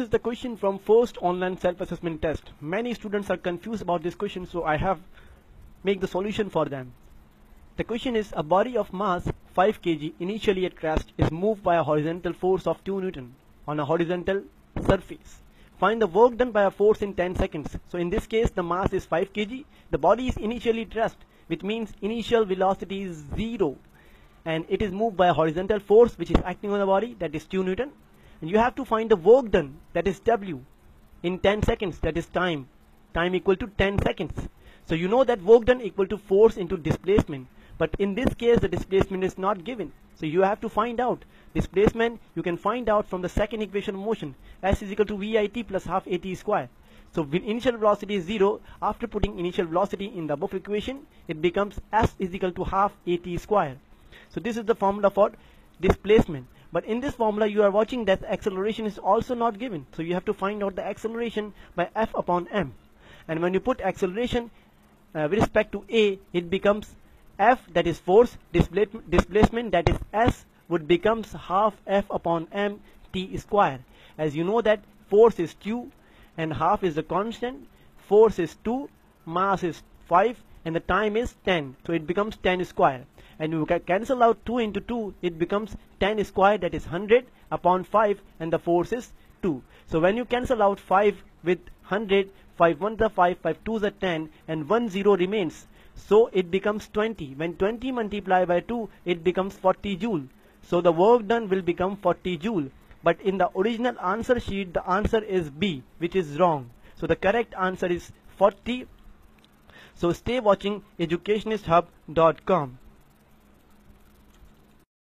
This is the question from first online self-assessment test. Many students are confused about this question, so I have made the solution for them. The question is, a body of mass 5 kg initially at rest is moved by a horizontal force of 2 Newton on a horizontal surface. Find the work done by a force in 10 seconds. So in this case the mass is 5 kg, the body is initially at rest, which means initial velocity is 0 and it is moved by a horizontal force which is acting on the body, that is 2 Newton. And you have to find the work done, that is W, in 10 seconds, that is time equal to 10 seconds. So you know that work done equal to force into displacement, but in this case the displacement is not given. So you have to find out displacement. You can find out from the second equation of motion, S is equal to VIT plus half AT square. So initial velocity is 0. After putting initial velocity in the above equation, it becomes S is equal to half AT square. So this is the formula for displacement. But in this formula you are watching that acceleration is also not given. So you have to find out the acceleration by F upon M. And when you put acceleration with respect to A, it becomes F, that is force, displacement, that is S, would becomes half F upon M T square. As you know that force is 2 and half is the constant, force is 2, mass is 5 and the time is 10. So it becomes 10 square. And you can cancel out 2 into 2, it becomes 10 square, that is 100 upon 5, and the force is 2. So when you cancel out 5 with 100, 5 1s are 5, 5 2s are 10, and 1 0 remains. So it becomes 20. When 20 multiplied by 2, it becomes 40 joule. So the work done will become 40 joule. But in the original answer sheet, the answer is B, which is wrong. So the correct answer is 40. So stay watching educationisthub.com.